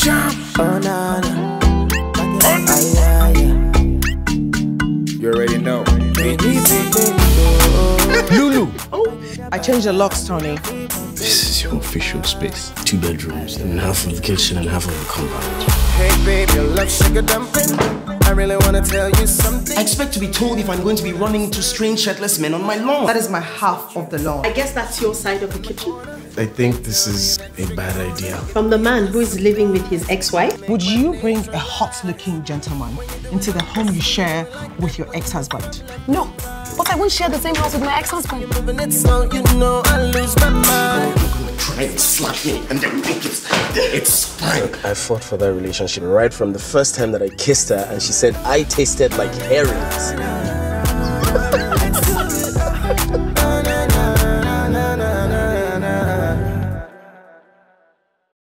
Banana. You already know. Lulu. Oh. I changed the locks, Tony. This is your official space. 2 bedrooms, and half of the kitchen and half of the compound. Hey babe, you love sugar dumpling? I really want to tell you something. I expect to be told if I'm going to be running into strange shirtless men on my lawn. That is my half of the lawn. I guess that's your side of the kitchen. I think this is a bad idea. From the man who is living with his ex-wife. Would you bring a hot-looking gentleman into the home you share with your ex-husband? No, but I won't share the same house with my ex-husband. Try and slap me and then think it's fine. Look, I fought for that relationship right from the first time that I kissed her and she said I tasted like herrings.